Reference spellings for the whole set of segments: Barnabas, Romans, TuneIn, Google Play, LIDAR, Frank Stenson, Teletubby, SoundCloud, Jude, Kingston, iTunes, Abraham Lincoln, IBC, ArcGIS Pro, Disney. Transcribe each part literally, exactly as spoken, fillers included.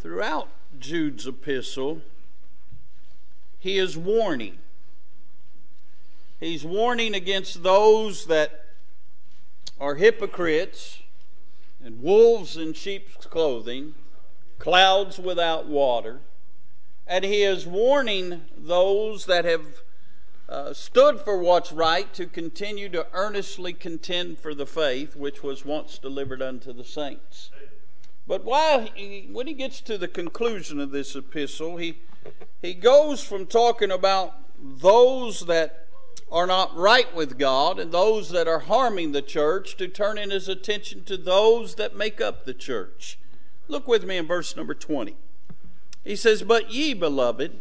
Throughout Jude's epistle, he is warning. He's warning against those that are hypocrites and wolves in sheep's clothing, clouds without water. And he is warning those that have uh, stood for what's right to continue to earnestly contend for the faith which was once delivered unto the saints. But while he, when he gets to the conclusion of this epistle, he, he goes from talking about those that are not right with God and those that are harming the church to turning his attention to those that make up the church. Look with me in verse number twenty. He says, "But ye, beloved,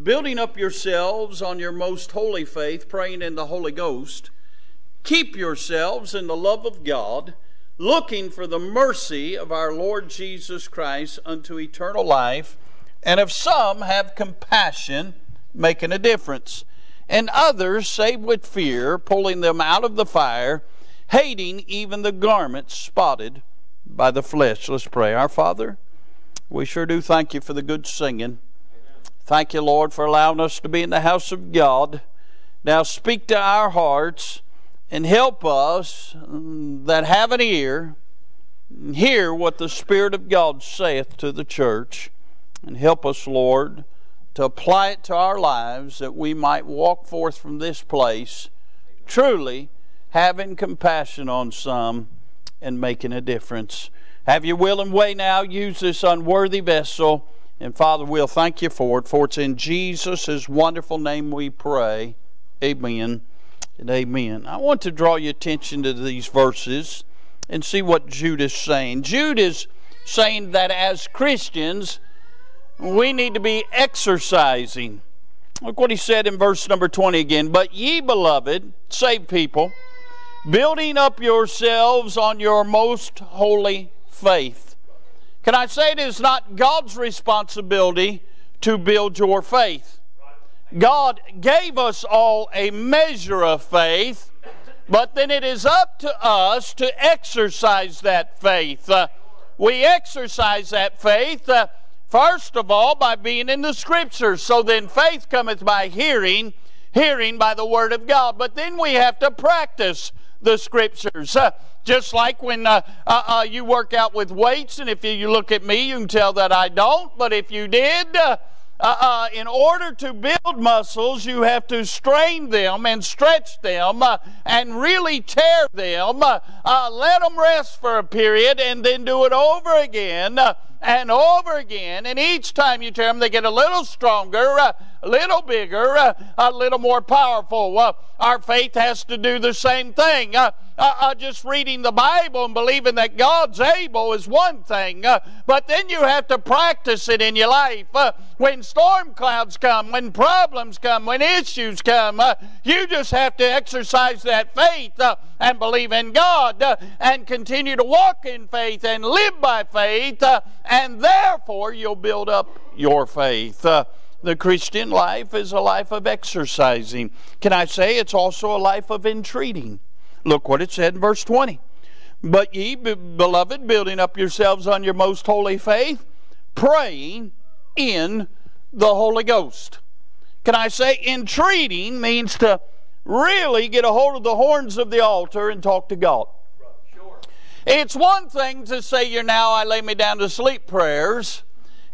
building up yourselves on your most holy faith, praying in the Holy Ghost, keep yourselves in the love of God, looking for the mercy of our Lord Jesus Christ unto eternal life. And of some have compassion," making a difference, "and others save with fear, pulling them out of the fire, hating even the garments spotted by the flesh." Let's pray. Our Father, we sure do thank you for the good singing. Amen. Thank you, Lord, for allowing us to be in the house of God. Now speak to our hearts and help us that have an ear, hear what the Spirit of God saith to the church. And help us, Lord, to apply it to our lives, that we might walk forth from this place truly having compassion on some and making a difference. Have your will and way now. Use this unworthy vessel. And Father, we'll thank you for it. For it's in Jesus' wonderful name we pray. Amen and amen. I want to draw your attention to these verses and see what Jude is saying. Jude is saying that as Christians, we need to be exercising. Look what he said in verse number twenty again. "But ye, beloved," saved people, "building up yourselves on your most holy faith." Can I say it is not God's responsibility to build your faith. God gave us all a measure of faith, but then it is up to us to exercise that faith. Uh, we exercise that faith uh, first of all, by being in the Scriptures. "So then faith cometh by hearing, hearing by the Word of God." But then we have to practice the Scriptures. Uh, just like when uh, uh, uh, you work out with weights, and if you, you look at me, you can tell that I don't. But if you did, uh, uh, uh, in order to build muscles, you have to strain them and stretch them uh, and really tear them. Uh, uh, let them rest for a period and then do it over again. Uh, and over again, and each time you tear them, they get a little stronger, uh, a little bigger, uh, a little more powerful. Uh, our faith has to do the same thing. Uh, uh, uh, just reading the Bible and believing that God's able is one thing, uh, but then you have to practice it in your life. Uh, when storm clouds come, when problems come, when issues come, uh, you just have to exercise that faith uh, and believe in God uh, and continue to walk in faith and live by faith, uh, and therefore you'll build up your faith. Uh, the Christian life is a life of exercising. Can I say it's also a life of entreating? Look what it said in verse twenty. "But ye, beloved, building up yourselves on your most holy faith, praying in the Holy Ghost." Can I say entreating means to really get a hold of the horns of the altar and talk to God. It's one thing to say your "now I lay me down to sleep" prayers.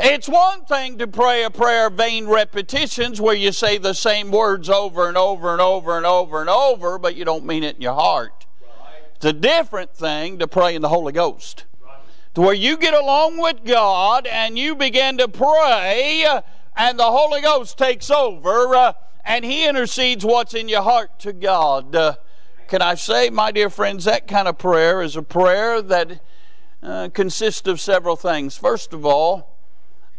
It's one thing to pray a prayer of vain repetitions where you say the same words over and over and over and over and over, but you don't mean it in your heart. Right. It's a different thing to pray in the Holy Ghost. Right. To where you get along with God and you begin to pray and the Holy Ghost takes over uh, and He intercedes what's in your heart to God. Uh, Can I say, my dear friends, that kind of prayer is a prayer that uh, consists of several things. First of all,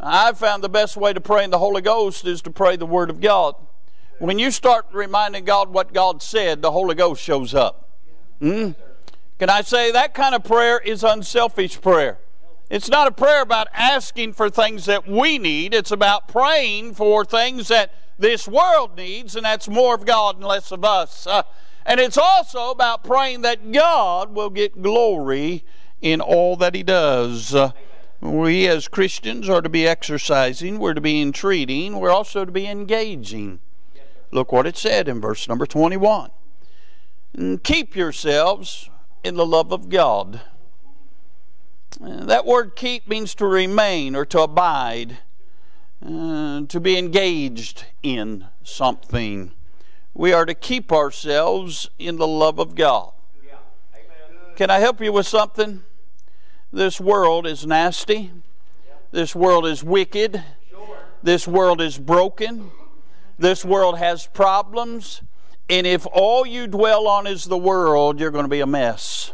I've found the best way to pray in the Holy Ghost is to pray the Word of God. When you start reminding God what God said, the Holy Ghost shows up. Hmm? Can I say, that kind of prayer is unselfish prayer. It's not a prayer about asking for things that we need. It's about praying for things that this world needs, and that's more of God and less of us. Uh, And it's also about praying that God will get glory in all that He does. Uh, We as Christians are to be exercising, we're to be entreating, we're also to be engaging. Look what it said in verse number twenty-one. Keep yourselves in the love of God. That word keep means to remain or to abide, uh, to be engaged in something. We are to keep ourselves in the love of God. Yeah. Amen. Can I help you with something? This world is nasty. Yeah. This world is wicked. Sure. This world is broken. This world has problems. And if all you dwell on is the world, you're going to be a mess.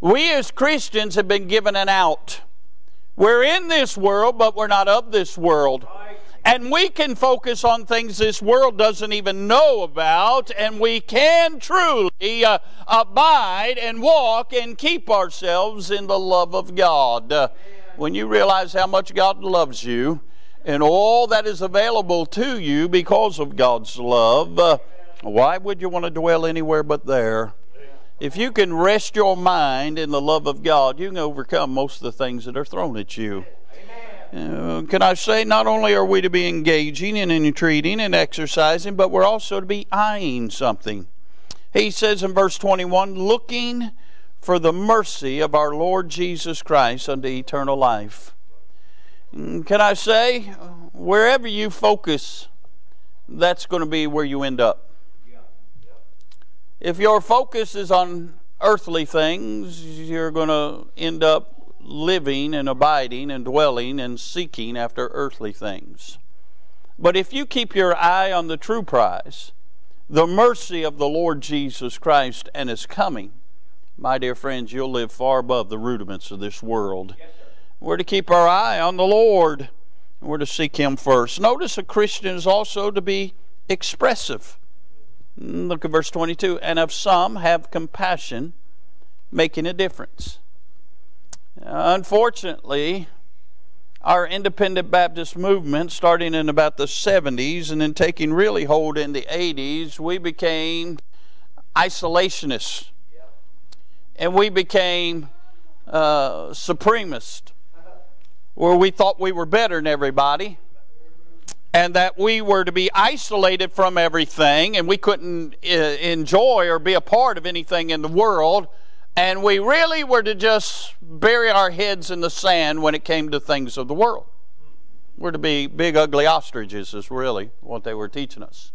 We as Christians have been given an out. We're in this world, but we're not of this world. And we can focus on things this world doesn't even know about, and we can truly uh, abide and walk and keep ourselves in the love of God. Uh, when you realize how much God loves you and all that is available to you because of God's love, uh, why would you want to dwell anywhere but there? If you can rest your mind in the love of God, you can overcome most of the things that are thrown at you. Uh, can I say, not only are we to be engaging and entreating and exercising, but we're also to be eyeing something. He says in verse twenty-one, looking for the mercy of our Lord Jesus Christ unto eternal life. And can I say, wherever you focus, that's going to be where you end up. If your focus is on earthly things, you're going to end up living and abiding and dwelling and seeking after earthly things. But if you keep your eye on the true prize, the mercy of the Lord Jesus Christ and His coming, my dear friends, you'll live far above the rudiments of this world. Yes, sir. We're to keep our eye on the Lord, and we're to seek Him first. Notice a Christian is also to be expressive. Look at verse twenty-two. And of some have compassion, making a difference. Unfortunately, our independent Baptist movement, starting in about the seventies and then taking really hold in the eighties, we became isolationists. And we became uh, supremacists, where we thought we were better than everybody, and that we were to be isolated from everything, and we couldn't uh, enjoy or be a part of anything in the world, and we really were to just bury our heads in the sand when it came to things of the world. We're to be big ugly ostriches is really what they were teaching us.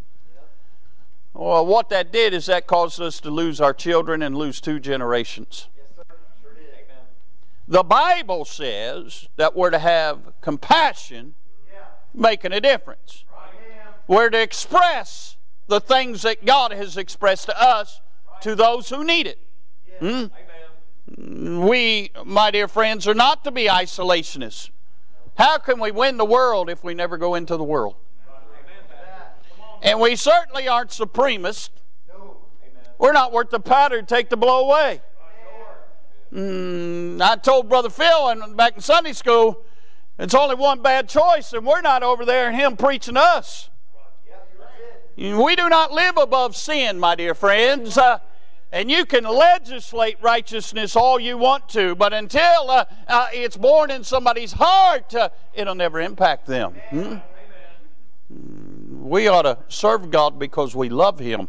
Well, what that did is that caused us to lose our children and lose two generations. The Bible says that we're to have compassion, making a difference. We're to express the things that God has expressed to us to those who need it. Hmm? We, my dear friends, are not to be isolationists. How can we win the world if we never go into the world? And we certainly aren't supremacists. We're not worth the powder to take the blow away. Mm, I told Brother Phil and back in Sunday school, it's only one bad choice, and we're not over there and him preaching us. We do not live above sin, my dear friends. Uh, and you can legislate righteousness all you want to, but until uh, uh, it's born in somebody's heart, uh, it'll never impact them. Hmm? We ought to serve God because we love Him,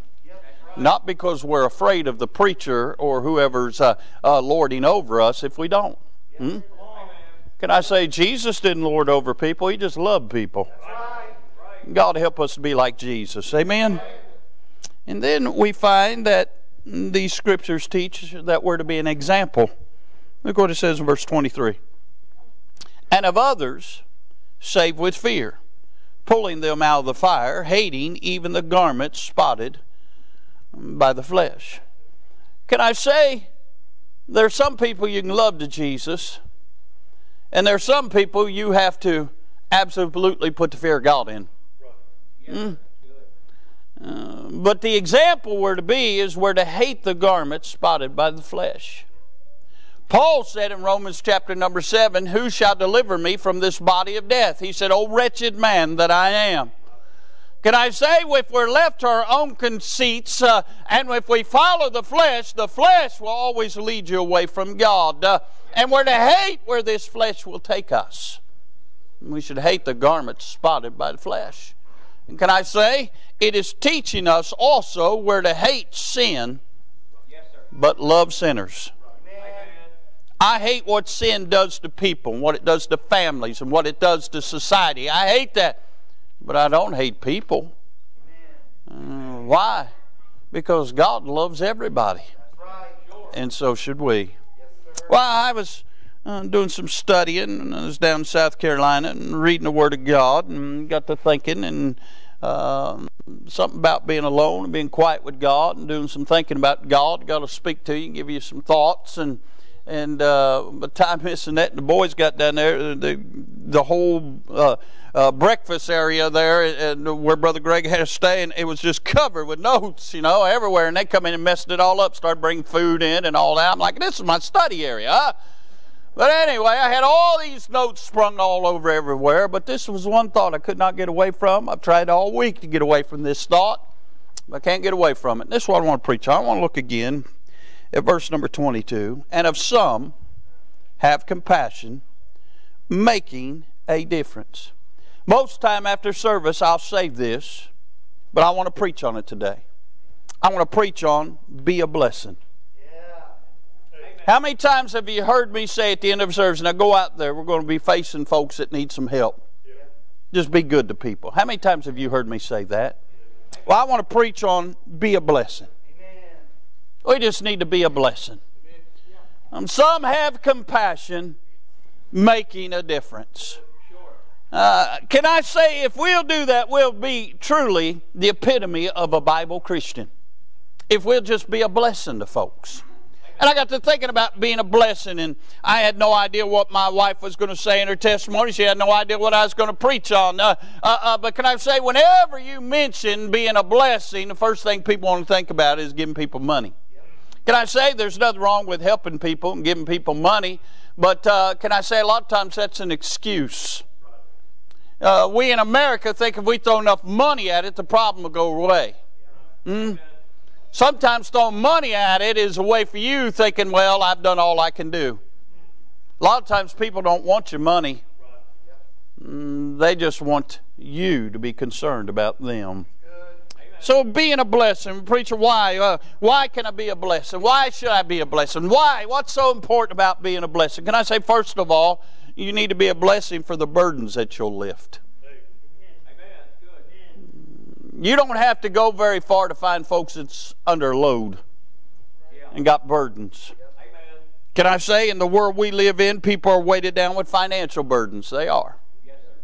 not because we're afraid of the preacher or whoever's uh, uh, lording over us if we don't. Hmm? Can I say, Jesus didn't lord over people. He just loved people. God help us to be like Jesus. Amen? And then we find that these scriptures teach that we're to be an example. Look what it says in verse twenty-three. And of others, save with fear, pulling them out of the fire, hating even the garments spotted by the flesh. Can I say, there are some people you can love to Jesus, and there are some people you have to absolutely put the fear of God in. Mm. Uh, but the example we're to be is we're to hate the garment spotted by the flesh. Paul said in Romans chapter number seven, who shall deliver me from this body of death? He said, O wretched man that I am. Can I say, if we're left to our own conceits uh, and if we follow the flesh, the flesh will always lead you away from God. Uh, and we're to hate where this flesh will take us. We should hate the garment spotted by the flesh. And can I say, it is teaching us also where to hate sin, yes, sir, but love sinners. Amen. I hate what sin does to people and what it does to families and what it does to society. I hate that. But I don't hate people. Uh, why? Because God loves everybody. And so should we. Well, I was uh, doing some studying, and I was down in South Carolina and reading the Word of God, and got to thinking and uh, something about being alone and being quiet with God and doing some thinking about God. God will speak to you and give you some thoughts. And And uh, by the time this and that, the boys got down there, the, the whole uh, uh, breakfast area there, and where Brother Greg had to stay, and it was just covered with notes, you know, everywhere. And they come in and messed it all up, started bringing food in and all that. I'm like, this is my study area. Huh? But anyway, I had all these notes sprung all over everywhere, but this was one thought I could not get away from. I've tried all week to get away from this thought, but I can't get away from it. And this is what I want to preach. I want to look again at verse number twenty-two, and of some have compassion, making a difference. Most time after service, I'll save this, but I want to preach on it today. I want to preach on be a blessing. Yeah. How many times have you heard me say at the end of service, now go out there, we're going to be facing folks that need some help. Yeah. Just be good to people. How many times have you heard me say that? Well, I want to preach on be a blessing. We just need to be a blessing. Um, some have compassion, making a difference. Uh, can I say, if we'll do that, we'll be truly the epitome of a Bible Christian. If we'll just be a blessing to folks. And I got to thinking about being a blessing, and I had no idea what my wife was going to say in her testimony. She had no idea what I was going to preach on. Uh, uh, uh, but can I say, whenever you mention being a blessing, the first thing people want to think about is giving people money. Can I say there's nothing wrong with helping people and giving people money, but uh, can I say a lot of times that's an excuse. Uh, we in America think if we throw enough money at it, the problem will go away. Mm? Sometimes throwing money at it is a way for you thinking, well, I've done all I can do. A lot of times people don't want your money. Mm, they just want you to be concerned about them. So being a blessing, preacher, why? Uh, why can I be a blessing? Why should I be a blessing? Why? What's so important about being a blessing? Can I say, first of all, you need to be a blessing for the burdens that you'll lift. Amen. You don't have to go very far to find folks that's under load and got burdens. Amen. Can I say, in the world we live in, people are weighted down with financial burdens. They are. Yes, sir.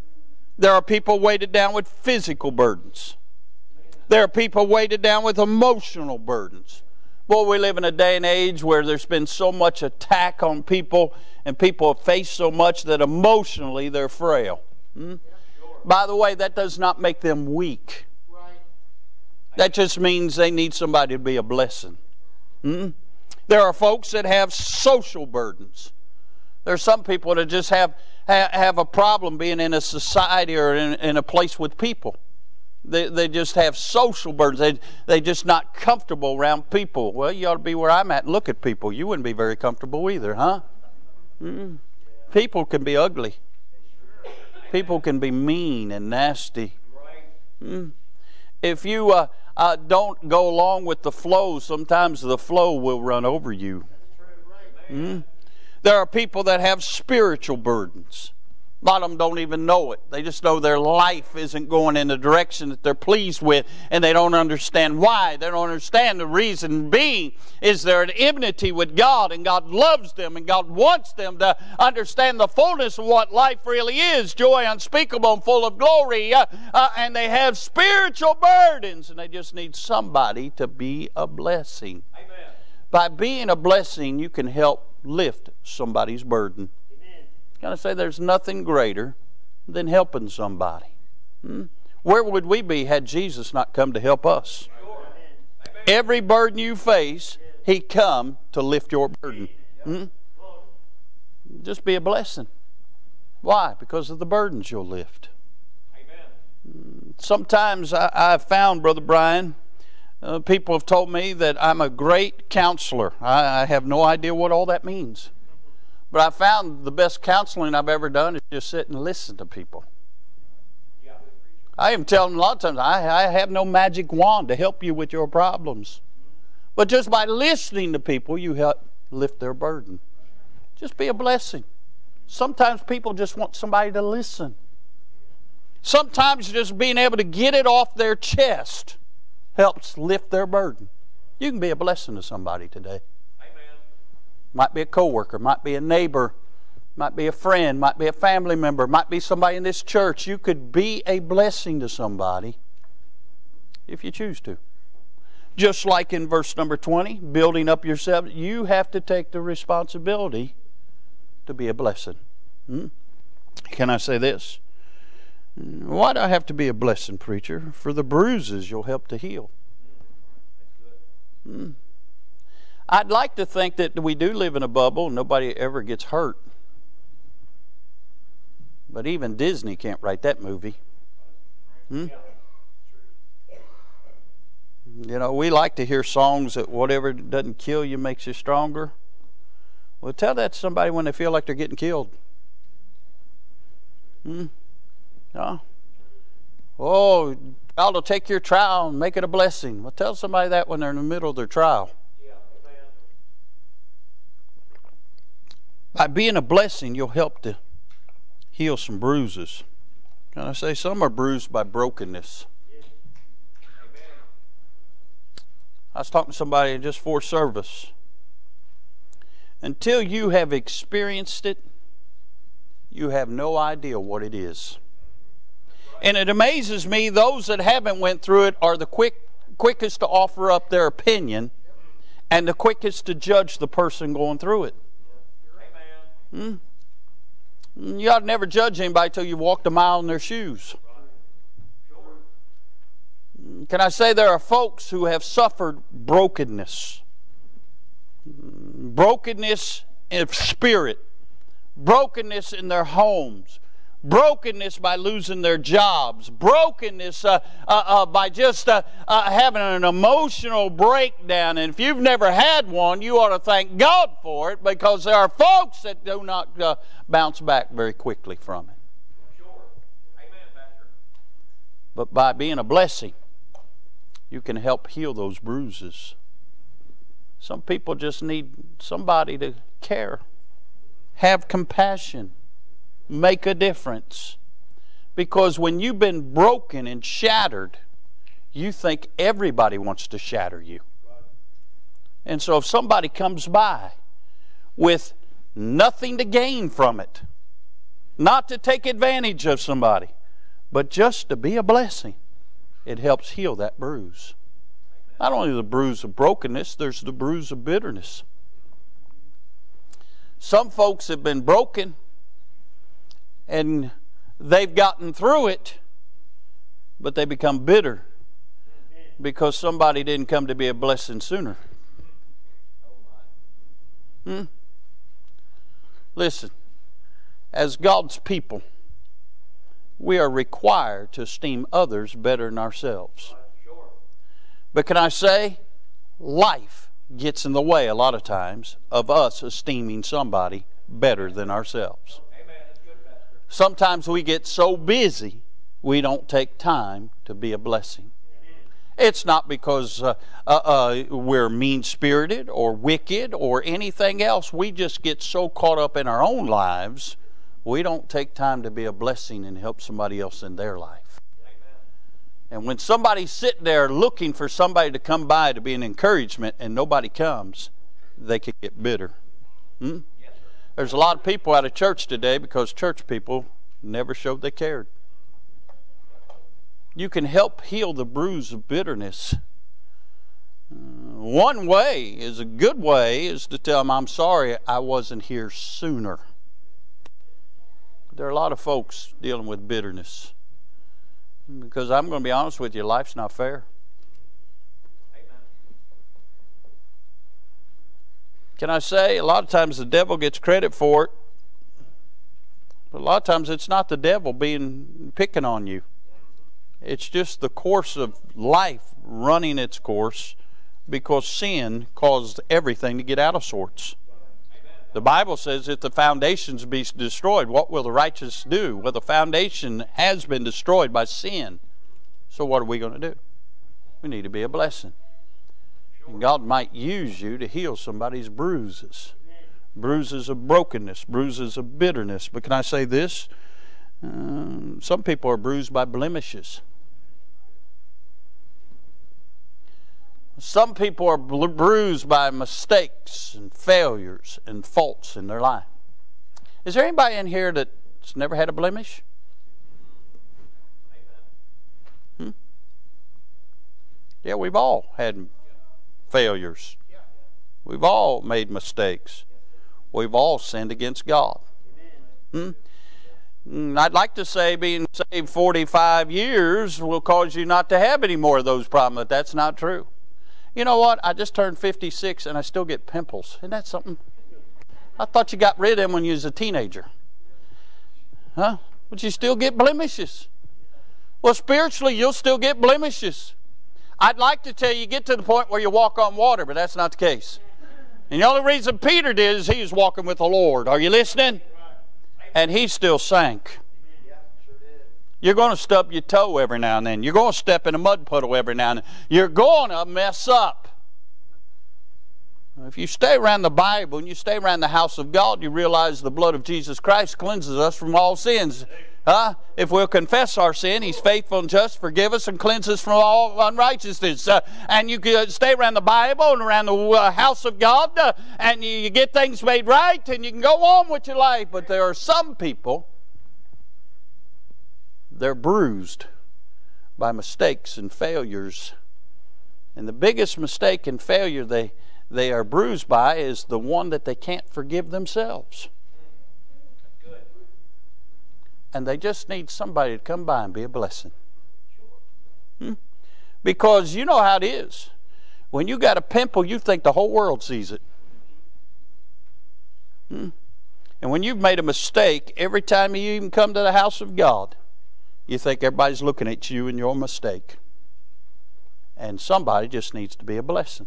There are people weighted down with physical burdens. There are people weighted down with emotional burdens. Boy, we live in a day and age where there's been so much attack on people, and people have faced so much that emotionally they're frail. Hmm? Yeah, sure. By the way, that does not make them weak. Right. That just means they need somebody to be a blessing. Hmm? There are folks that have social burdens. There are some people that just have, have a problem being in a society or in, in a place with people. They, they just have social burdens. They, they're just not comfortable around people. Well, you ought to be where I'm at and look at people. You wouldn't be very comfortable either, huh? Mm-mm. People can be ugly. People can be mean and nasty. Mm. If you uh, uh, don't go along with the flow, sometimes the flow will run over you. Mm. There are people that have spiritual burdens. A lot of them don't even know it. They just know their life isn't going in the direction that they're pleased with, and they don't understand why. They don't understand the reason being is they're at enmity with God, and God loves them, and God wants them to understand the fullness of what life really is, joy unspeakable and full of glory. Uh, uh, and they have spiritual burdens, and they just need somebody to be a blessing. Amen. By being a blessing, you can help lift somebody's burden. Can I say there's nothing greater than helping somebody? Hmm? Where would we be had Jesus not come to help us? Every burden you face, He come to lift your burden. Hmm? Just be a blessing. Why? Because of the burdens you'll lift. Sometimes I, I've found, Brother Brian, uh, people have told me that I'm a great counselor. I, I have no idea what all that means. But I found the best counseling I've ever done is just sit and listen to people. I am telling them a lot of times, I, I have no magic wand to help you with your problems. But just by listening to people, you help lift their burden. Just be a blessing. Sometimes people just want somebody to listen. Sometimes just being able to get it off their chest helps lift their burden. You can be a blessing to somebody today. Amen. Might be a coworker, might be a neighbor, might be a friend, might be a family member, might be somebody in this church. You could be a blessing to somebody if you choose to. Just like in verse number twenty, building up yourself, you have to take the responsibility to be a blessing. Hmm? Can I say this? Why do I have to be a blessing, preacher? For the bruises you'll help to heal. Mm. I'd like to think that we do live in a bubble. Nobody ever gets hurt. But even Disney can't write that movie. Hmm? You know, we like to hear songs that whatever doesn't kill you makes you stronger. Well, tell that to somebody when they feel like they're getting killed. Hmm? No. Oh, God will take your trial and make it a blessing. Well, tell somebody that when they're in the middle of their trial. Yeah, by being a blessing, you'll help to heal some bruises. Can I say some are bruised by brokenness? Yeah. I was talking to somebody just for service. Until you have experienced it, you have no idea what it is. And it amazes me, those that haven't went through it are the quick, quickest to offer up their opinion and the quickest to judge the person going through it. Hmm? You ought to never judge anybody until you walked a mile in their shoes. Can I say there are folks who have suffered brokenness? Brokenness of spirit. Brokenness in their homes. Brokenness by losing their jobs. Brokenness uh, uh, uh, by just uh, uh, having an emotional breakdown. And if you've never had one, you ought to thank God for it, because there are folks that do not uh, bounce back very quickly from it. Sure. Amen, Pastor. But by being a blessing, you can help heal those bruises. Some people just need somebody to care, have compassion, make a difference. Because when you've been broken and shattered, you think everybody wants to shatter you. And so if somebody comes by with nothing to gain from it, not to take advantage of somebody, but just to be a blessing, it helps heal that bruise. Not only the bruise of brokenness, there's the bruise of bitterness. Some folks have been broken and they've gotten through it, but they become bitter because somebody didn't come to be a blessing sooner. Hmm? Listen, as God's people, we are required to esteem others better than ourselves. But can I say, life gets in the way a lot of times of us esteeming somebody better than ourselves. Sometimes we get so busy, we don't take time to be a blessing. It's not because uh, uh, uh, we're mean-spirited or wicked or anything else. We just get so caught up in our own lives, we don't take time to be a blessing and help somebody else in their life. And when somebody's sitting there looking for somebody to come by to be an encouragement and nobody comes, they can get bitter. Hmm? There's a lot of people out of church today because church people never showed they cared. You can help heal the bruise of bitterness. Uh, one way is a good way is to tell them, I'm sorry I wasn't here sooner. There are a lot of folks dealing with bitterness. Because I'm going to be honest with you, life's not fair. Can I say, a lot of times the devil gets credit for it, but a lot of times it's not the devil being picking on you. It's just the course of life running its course, because sin caused everything to get out of sorts. The Bible says if the foundations be destroyed, what will the righteous do? Well, the foundation has been destroyed by sin. So what are we going to do? We need to be a blessing. And God might use you to heal somebody's bruises. Bruises of brokenness, bruises of bitterness. But can I say this? Um, some people are bruised by blemishes. Some people are bruised by mistakes and failures and faults in their life. Is there anybody in here that's never had a blemish? Hmm? Yeah, we've all had failures. We've all made mistakes. We've all sinned against God. Hmm? I'd like to say being saved forty-five years will cause you not to have any more of those problems, but that's not true. You know what? I just turned fifty-six and I still get pimples. Isn't that something? I thought you got rid of them when you was a teenager. Huh? But you still get blemishes. Well, spiritually, you'll still get blemishes. I'd like to tell you, get to the point where you walk on water, but that's not the case. And the only reason Peter did is he was walking with the Lord. Are you listening? And he still sank. You're going to stub your toe every now and then. You're going to step in a mud puddle every now and then. You're going to mess up. If you stay around the Bible and you stay around the house of God, you realize the blood of Jesus Christ cleanses us from all sins. Huh? If we'll confess our sin, He's faithful and just, forgive us and cleanse us from all unrighteousness. Uh, and you uh, stay around the Bible and around the uh, house of God, uh, and you, you get things made right, and you can go on with your life. But there are some people, they're bruised by mistakes and failures. And the biggest mistake and failure they, they are bruised by is the one that they can't forgive themselves. Good. And they just need somebody to come by and be a blessing. Hmm? Because you know how it is. When you got a pimple, you think the whole world sees it. Hmm? And when you've made a mistake, every time you even come to the house of God, you think everybody's looking at you and your mistake. And somebody just needs to be a blessing.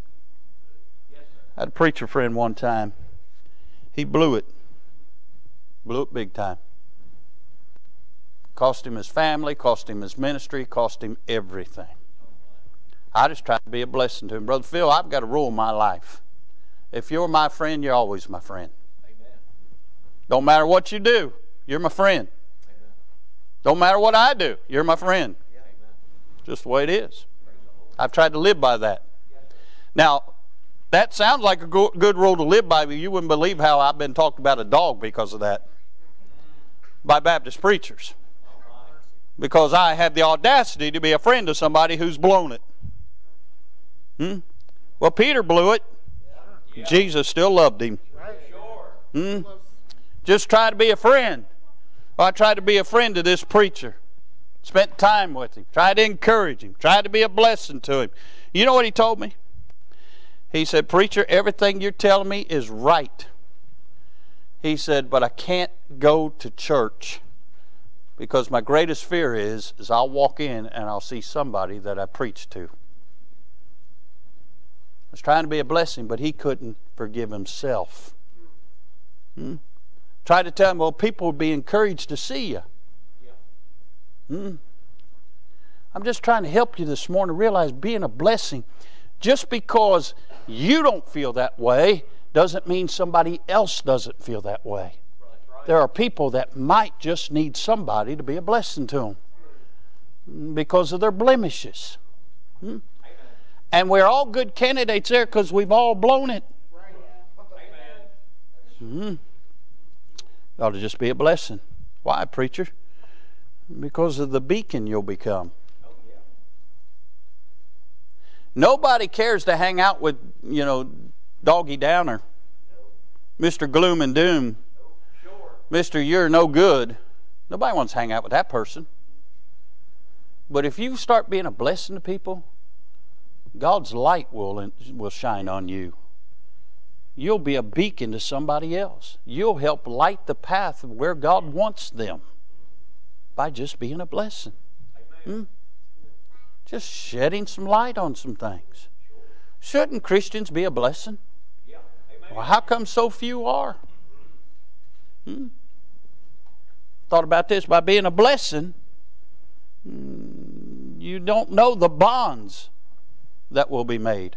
Yes, I had a preacher friend one time. He blew it. Blew it big time. Cost him his family, cost him his ministry, cost him everything. I just tried to be a blessing to him. Brother Phil, I've got a rule in my life. If you're my friend, you're always my friend. Amen. Don't matter what you do, you're my friend. Don't matter what I do, you're my friend. Just the way it is. I've tried to live by that. Now, that sounds like a good rule to live by, but you wouldn't believe how I've been talked about a dog because of that by Baptist preachers. Because I have the audacity to be a friend to somebody who's blown it. Hmm? Well, Peter blew it. Jesus still loved him. Hmm? Just try to be a friend. I tried to be a friend to this preacher. Spent time with him. Tried to encourage him. Tried to be a blessing to him. You know what he told me? He said, "Preacher, everything you're telling me is right." He said, "But I can't go to church because my greatest fear is, is I'll walk in and I'll see somebody that I preach to." I was trying to be a blessing, but he couldn't forgive himself. Hmm? Try to tell them, well, people would be encouraged to see you. Yeah. Mm. I'm just trying to help you this morning realize being a blessing. Just because you don't feel that way doesn't mean somebody else doesn't feel that way. Right. There are people that might just need somebody to be a blessing to them because of their blemishes. Mm. And we're all good candidates there because we've all blown it. Right. Amen. Mm. Ought to just be a blessing. Why, preacher? Because of the beacon you'll become. Oh, yeah. Nobody cares to hang out with, you know, Doggy Downer. No. Mister Gloom and Doom. No. Sure. Mister You're No Good. Nobody wants to hang out with that person. But if you start being a blessing to people, God's light will, will shine on you. You'll be a beacon to somebody else. You'll help light the path of where God wants them by just being a blessing. Hmm? Just shedding some light on some things. Shouldn't Christians be a blessing? Well, how come so few are? Hmm? Thought about this. By being a blessing, you don't know the bonds that will be made.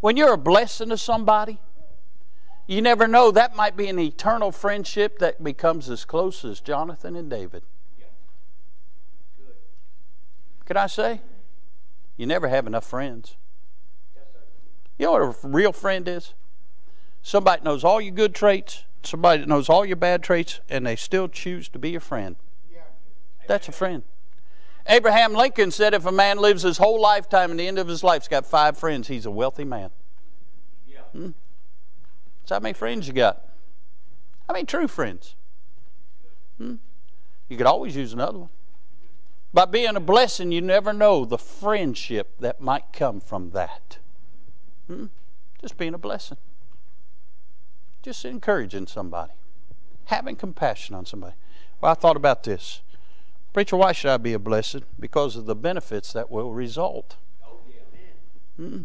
When you're a blessing to somebody, you never know. That might be an eternal friendship that becomes as close as Jonathan and David. Could I say? You never have enough friends. You know what a real friend is? Somebody that knows all your good traits, somebody that knows all your bad traits, and they still choose to be your friend. That's a friend. Abraham Lincoln said if a man lives his whole lifetime and the end of his life's got five friends, he's a wealthy man. Yeah. Hmm? So how many friends you got? How many true friends? Hmm? You could always use another one. By being a blessing, you never know the friendship that might come from that. Hmm? Just being a blessing. Just encouraging somebody. Having compassion on somebody. Well, I thought about this. Preacher, why should I be a blessing? Because of the benefits that will result. Oh, yeah. Mm-mm.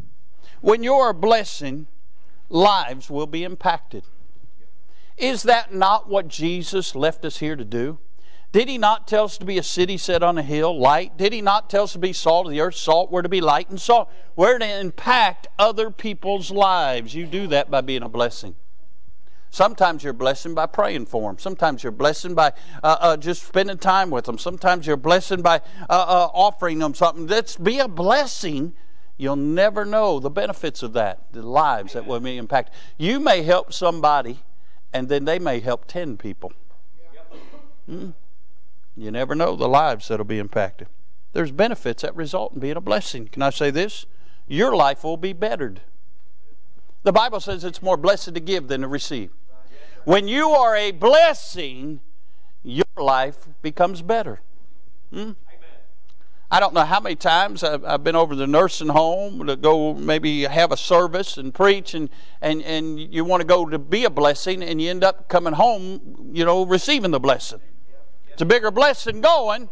When you're a blessing, lives will be impacted. Is that not what Jesus left us here to do? Did He not tell us to be a city set on a hill, light? Did He not tell us to be salt of the earth, salt? We're to be light and salt. We're to impact other people's lives. You do that by being a blessing. Sometimes you're blessed by praying for them. Sometimes you're blessed by uh, uh, just spending time with them. Sometimes you're blessed by uh, uh, offering them something. That's be a blessing. You'll never know the benefits of that, the lives that will be impacted. You may help somebody, and then they may help ten people. Hmm? You never know the lives that will be impacted. There's benefits that result in being a blessing. Can I say this? Your life will be bettered. The Bible says it's more blessed to give than to receive. When you are a blessing, your life becomes better. Hmm? I don't know how many times I've, I've been over to the nursing home to go maybe have a service and preach, and, and, and you want to go to be a blessing, and you end up coming home, you know, receiving the blessing. It's a bigger blessing going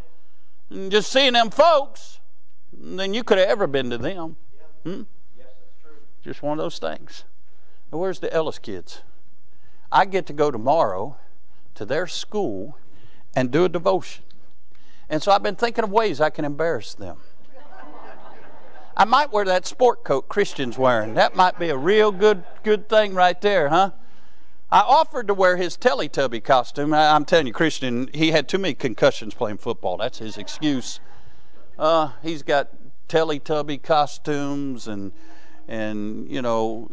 and just seeing them folks than you could have ever been to them. Hmm? Just one of those things. Now, where's the Ellis kids? I get to go tomorrow to their school and do a devotion. And so I've been thinking of ways I can embarrass them. I might wear that sport coat Christian's wearing. That might be a real good good thing right there, huh? I offered to wear his Teletubby costume. I, I'm telling you, Christian, he had too many concussions playing football. That's his excuse. Uh, he's got Teletubby costumes and... and you know,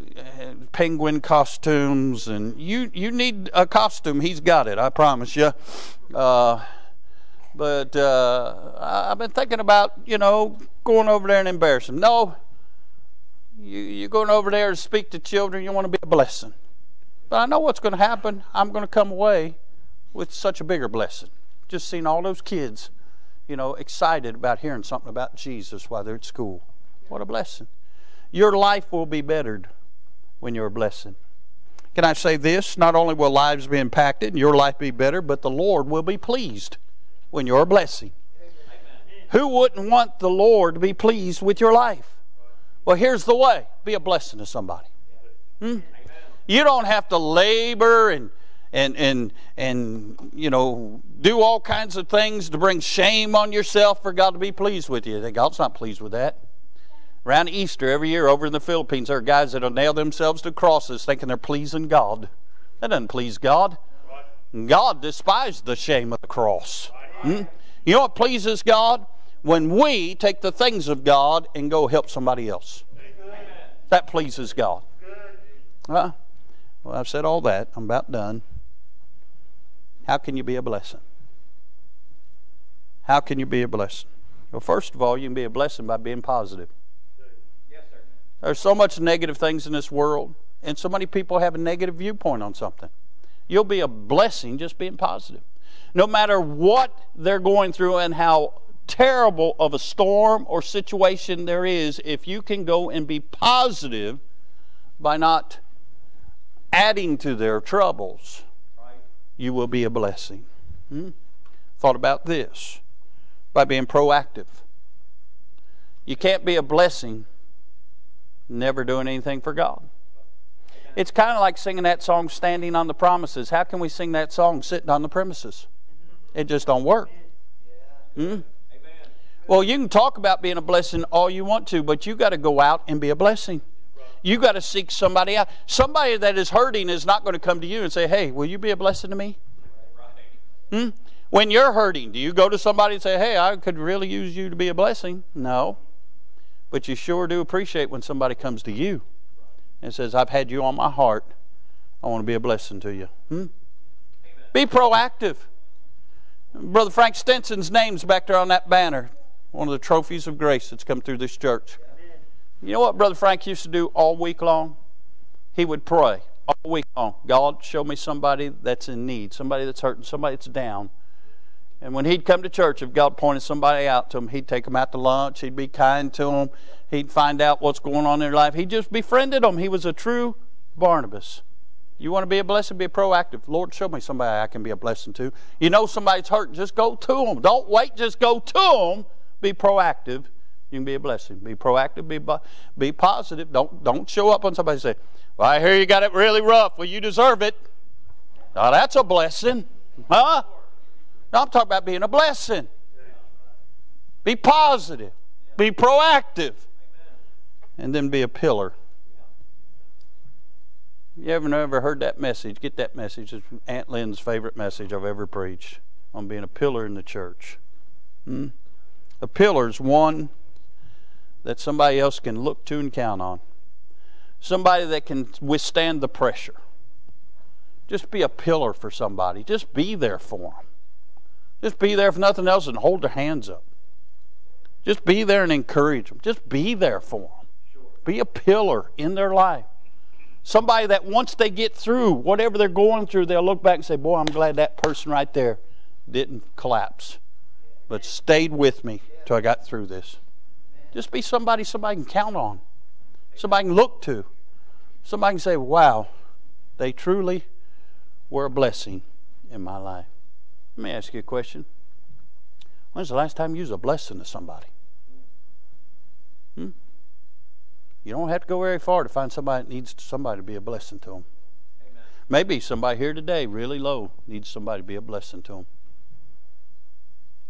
penguin costumes, and you you need a costume, he's got it, I promise you. Uh, but uh, I've been thinking about, you know, going over there and embarrass him. No, you, you're going over there to speak to children. You want to be a blessing, but I know what's going to happen. I'm going to come away with such a bigger blessing. Just seeing all those kids, you know, excited about hearing something about Jesus while they're at school. What a blessing. Your life will be bettered when you're a blessing. Can I say this? Not only will lives be impacted and your life be better, but the Lord will be pleased when you're a blessing. Amen. Who wouldn't want the Lord to be pleased with your life? Well, here's the way. Be a blessing to somebody. Hmm? You don't have to labor and and and and you know, do all kinds of things to bring shame on yourself for God to be pleased with you. God's not pleased with that. Around Easter every year over in the Philippines, there are guys that will nail themselves to crosses thinking they're pleasing God. That doesn't please God. God despised the shame of the cross. Hmm? You know what pleases God? When we take the things of God and go help somebody else. That pleases God. Huh? Well, I've said all that. I'm about done. How can you be a blessing? How can you be a blessing? Well, first of all, you can be a blessing by being positive. There's so much negative things in this world, and so many people have a negative viewpoint on something. You'll be a blessing just being positive. No matter what they're going through and how terrible of a storm or situation there is, if you can go and be positive by not adding to their troubles, you will be a blessing. Hmm? Thought about this. By being proactive. You can't be a blessing never doing anything for God. It's kind of like singing that song, Standing on the Promises. How can we sing that song sitting on the premises? It just don't work. Hmm? Well, you can talk about being a blessing all you want to, but you got to go out and be a blessing. You got to seek somebody out. Somebody that is hurting is not going to come to you and say, hey, will you be a blessing to me? Hmm? When you're hurting, do you go to somebody and say, hey, I could really use you to be a blessing? No. But you sure do appreciate when somebody comes to you and says, I've had you on my heart. I want to be a blessing to you. Hmm? Be proactive. Brother Frank Stenson's name's back there on that banner. One of the trophies of grace that's come through this church. You know what Brother Frank used to do all week long? He would pray all week long. God, show me somebody that's in need, somebody that's hurting, somebody that's down. And when he'd come to church, if God pointed somebody out to him, he'd take them out to lunch. He'd be kind to them. He'd find out what's going on in their life. He just befriended them. He was a true Barnabas. You want to be a blessing? Be proactive. Lord, show me somebody I can be a blessing to. You know somebody's hurting. Just go to them. Don't wait. Just go to them. Be proactive. You can be a blessing. Be proactive. Be be positive. Don't, don't show up on somebody and say, well, I hear you got it really rough. Well, you deserve it. Now, that's a blessing. Huh? No, I'm talking about being a blessing. Be positive. Be proactive. And then be a pillar. You ever, ever heard that message? Get that message. It's Aunt Lynn's favorite message I've ever preached on being a pillar in the church. Hmm? A pillar is one that somebody else can look to and count on. Somebody that can withstand the pressure. Just be a pillar for somebody. Just be there for them. Just be there if nothing else and hold their hands up. Just be there and encourage them. Just be there for them. Sure. Be a pillar in their life. Somebody that once they get through whatever they're going through, they'll look back and say, boy, I'm glad that person right there didn't collapse, but stayed with me till I got through this. Just be somebody somebody can count on. Somebody can look to. Somebody can say, wow, they truly were a blessing in my life. Let me ask you a question. When's the last time you was a blessing to somebody? Hmm? You don't have to go very far to find somebody that needs somebody to be a blessing to them. Amen. Maybe somebody here today, really low, needs somebody to be a blessing to them.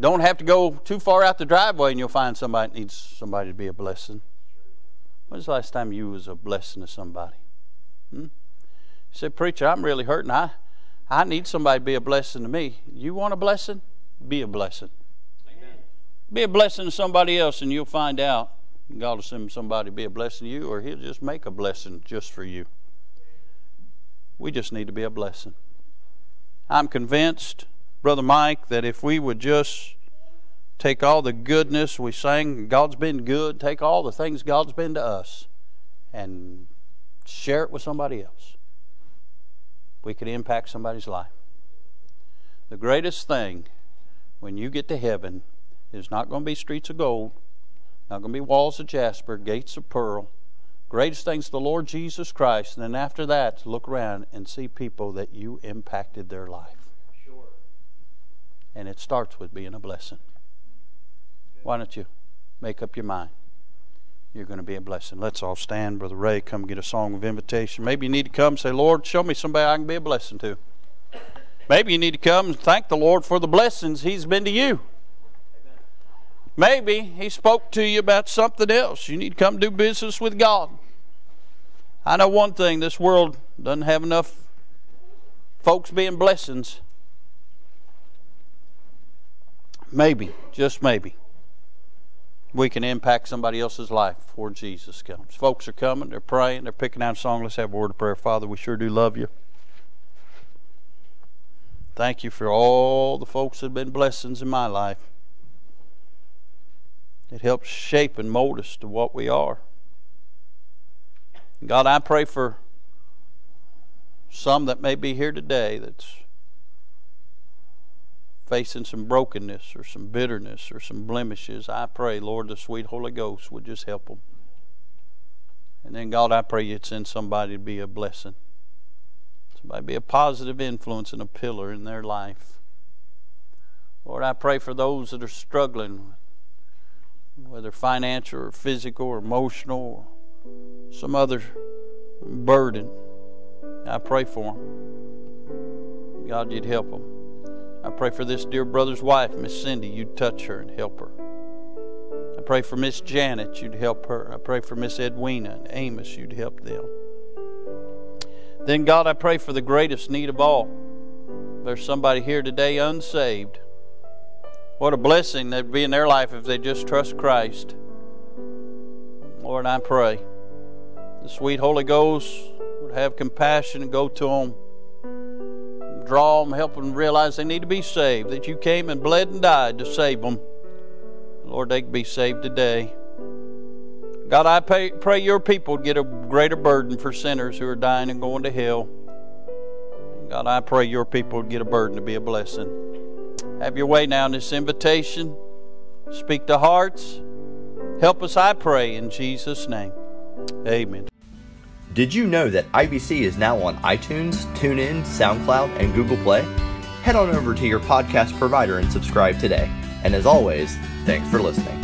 Don't have to go too far out the driveway and you'll find somebody that needs somebody to be a blessing. When's the last time you was a blessing to somebody? Hmm? You said, preacher, I'm really hurting. I... I need somebody to be a blessing to me. You want a blessing? Be a blessing. Amen. Be a blessing to somebody else and you'll find out. God will send somebody to be a blessing to you, or He'll just make a blessing just for you. We just need to be a blessing. I'm convinced, Brother Mike, that if we would just take all the goodness we sang, God's been good, take all the things God's been to us and share it with somebody else, we could impact somebody's life. The greatest thing when you get to heaven is not going to be streets of gold, not going to be walls of jasper, gates of pearl. Greatest thing's the Lord Jesus Christ. And then after that, look around and see people that you impacted their life. Sure. And it starts with being a blessing. Why don't you make up your mind? You're going to be a blessing. Let's all stand. Brother Ray, come get a song of invitation. Maybe you need to come and say, Lord, show me somebody I can be a blessing to. Maybe you need to come and thank the Lord for the blessings He's been to you. Maybe He spoke to you about something else. You need to come do business with God. I know one thing, this world doesn't have enough folks being blessings. Maybe, just maybe, we can impact somebody else's life before Jesus comes. Folks are coming, they're praying, they're picking out a song. Let's have a word of prayer. Father, we sure do love You. Thank You for all the folks that have been blessings in my life. It helps shape and mold us to what we are. God, I pray for some that may be here today that's facing some brokenness or some bitterness or some blemishes. I pray, Lord, the sweet Holy Ghost would just help them. And then, God, I pray You'd send somebody to be a blessing. Somebody be a positive influence and a pillar in their life. Lord, I pray for those that are struggling whether financial or physical or emotional or some other burden, I pray for them. God, you'd help them. I pray for this dear brother's wife, Miss Cindy, you'd touch her and help her. I pray for Miss Janet, you'd help her. I pray for Miss Edwina and Amos, you'd help them. Then, God, I pray for the greatest need of all. There's somebody here today unsaved. What a blessing that'd be in their life if they just trust Christ. Lord, I pray the sweet Holy Ghost would have compassion and go to them. Draw them, help them realize they need to be saved, that you came and bled and died to save them. Lord, they can be saved today. God, I pray, pray your people get a greater burden for sinners who are dying and going to hell. God, I pray your people get a burden to be a blessing. Have your way now in this invitation. Speak to hearts. Help us, I pray, in Jesus' name. Amen. Did you know that I B C is now on iTunes, TuneIn, SoundCloud, and Google Play? Head on over to your podcast provider and subscribe today. And as always, thanks for listening.